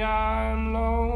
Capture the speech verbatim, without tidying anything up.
I'm low.